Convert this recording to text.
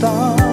star.